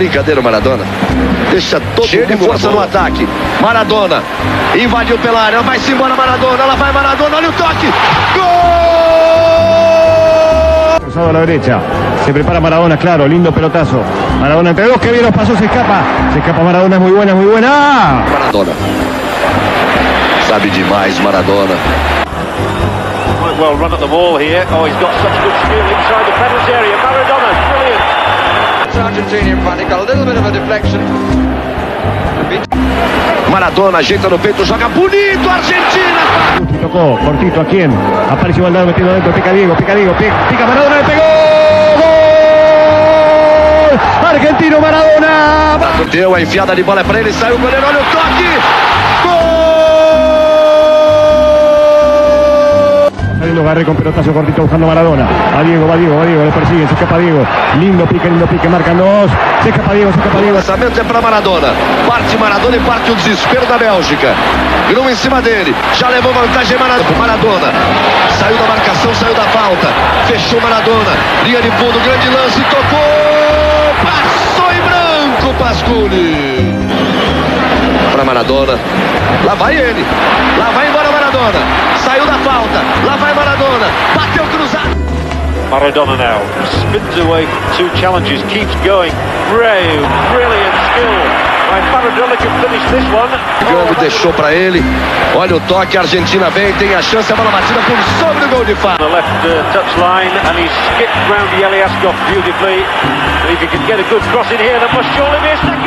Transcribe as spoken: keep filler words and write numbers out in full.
brincadeira o Maradona. Deixa todo mundo com força no ataque. Maradona invadiu pela área, vai-se embora Maradona, ela vai Maradona, olha o toque. Gol! Cruzado a la derecha. Se prepara Maradona, claro, lindo pelotazo. Maradona entre dos, que bien los pasos, se escapa. Se escapa Maradona, es muy buena, es muy buena. Maradona. Sabe demais Maradona. Well run at the wall here. Oh, he's got such good skill inside the penalty area. Maradona, brilliant. It's Argentina in front. He got a little bit of a deflection. Maradona ajeita no peito, joga bonito, Argentina. Tocou, cortito, a quem? Aparece Valdar metido dentro, pica Diego, pica Diego, pica Maradona, le pegou! Gol! Argentino Maradona! Deu a enfiada de bola para ele, saiu o goleiro, olha o toque! Garré con pelotazo cortito buscando Maradona. A Diego, va Diego, va Diego, le persiguen, se escapa Diego. Lindo pique, lindo pique, marcan dos. Se escapa Diego, se escapa Diego. O lançamento é para Maradona. Parte Maradona e parte o desespero da Bélgica. Virou em cima dele. Já levou vantagem Maradona. Maradona. Saiu da marcação, saiu da falta. Fechou Maradona. Linha de fundo, grande lance, tocou. Passou em branco, Pascoli. Para Maradona. Lá vai ele. Lá vai embora Maradona. Saiu da falta. Lá vai Maradona. Bateu cruzado. Maradona now spins away from two challenges. Keeps going. Brave, brilliant skill. Right, Maradona can finish this one. Diego deixou para ele. Olha o toque. A Argentina vem. Tem a chance. A bola batida por sobre o gol de Fá. The left uh, touchline and he skipped round the Eliascov beautifully. If he can get a good cross in here, that must surely be a second.